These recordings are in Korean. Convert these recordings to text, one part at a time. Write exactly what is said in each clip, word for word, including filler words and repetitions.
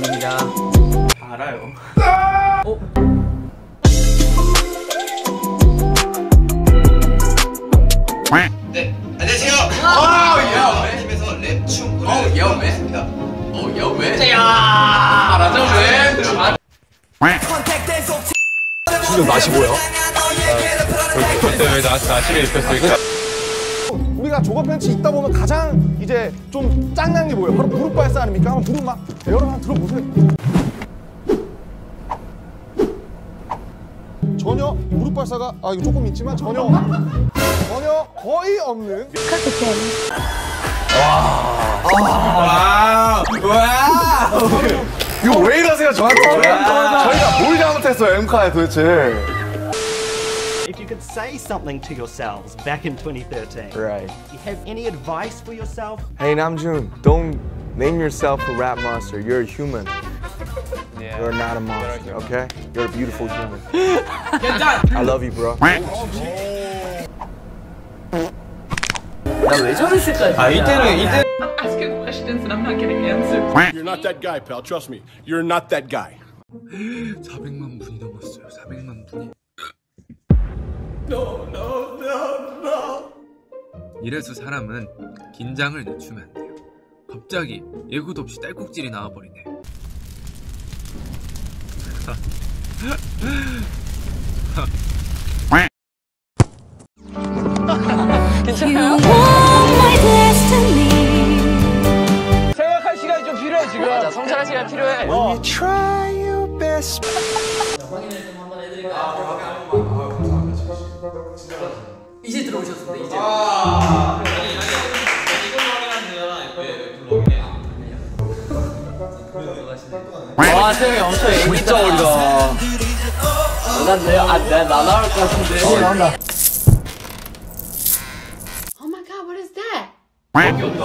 남준입니다. 다 알아요. 어? 네, 안녕하세요. 아, 팀에서 랩, 춤, 노래 예언했습니다. 어, 예언해. 야, 라자매. 지금 마시고요. 왜 나시를 입혔으니까. 우리가 조건 벤치 있다 보면 가장 이제 좀 짱난 게 뭐예요? 바로 무릎 발사 아닙니까? 한번 무릎 막 여러분 한번 들어보세요. 전혀 무릎 발사가 아 이거 조금 있지만 전혀 전혀 거의 없는. 와와와 이거 왜 이러세요 저한테? 저희가 뭘 잘못했어요 엠카에 도대체? You could say something to yourselves back in twenty thirteen. Right. Do you have any advice for yourself? Hey Namjoon, don't name yourself a rap monster. You're a human. Yeah. You're not a monster, okay? You're a beautiful human. Get done. I love you, bro. 나 왜 저랬을까? 아 이때는 이때. I'm asking questions and I'm not getting answers. You're not that guy, pal. Trust me. You're not that guy. 사백만 분이 넘었어요. 사백만 분이. No, no, no, no. 이래서 사람은 긴장을 늦추면 안 돼요. 갑자기 예고도 없이 딸꾹질이 나와버리네. 괜찮아요? 생각할 시간이 좀 필요해 지금. 맞아, 성찰할 시간 필요해. 어. 확인을 좀 한번 해드릴까요? 이제 들어오셨습니다. 이제. 아 아니 아니. 이걸로 확인하면 와 쌤이 엄청 애기짜 어리다. 난 내 아 내 나 나올 것 같은데. 어 나온다. Oh my god, what is that? 귀엽다.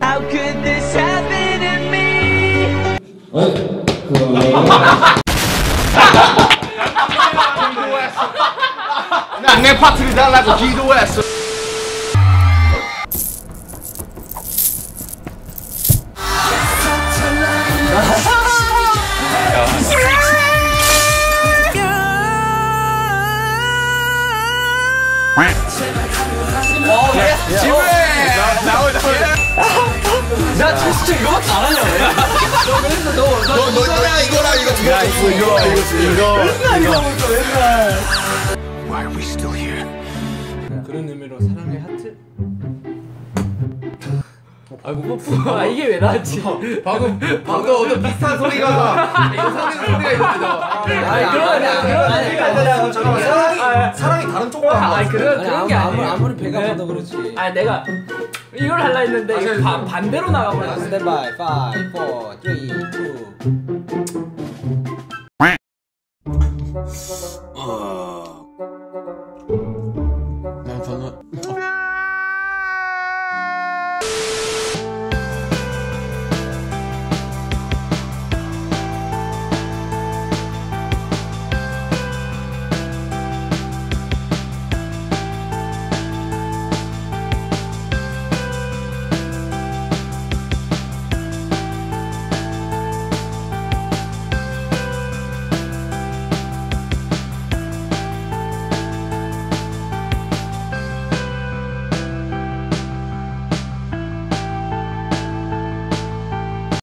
How could this happen to me? 난 내 파트를 달라고 기도했어. 나 진짜 이거밖에 안 하냐? 너 맨날 너 너 너 이거랑 이거 두 개 이거 이거 이거 맨날 이거 먹어 맨날. Why are we still here? 그런 의미로 사랑의 하트? 아이고 뽀뽀. 아 이게 왜 나왔지? 방금 방금 어떤 비슷한 소리가 이거 상대 소리가 있는데. 아니 그런 아니 그런 잠깐만 사랑이 다른 쪽으로 아 아니 그런 그런 게 아니야. 아무리 배가 아파도 그렇지. 아 내가 이걸 하려 했는데 이거 반 반대로 나가버렸어. 스탠바이 오, 사, 삼, 이, 이, 이.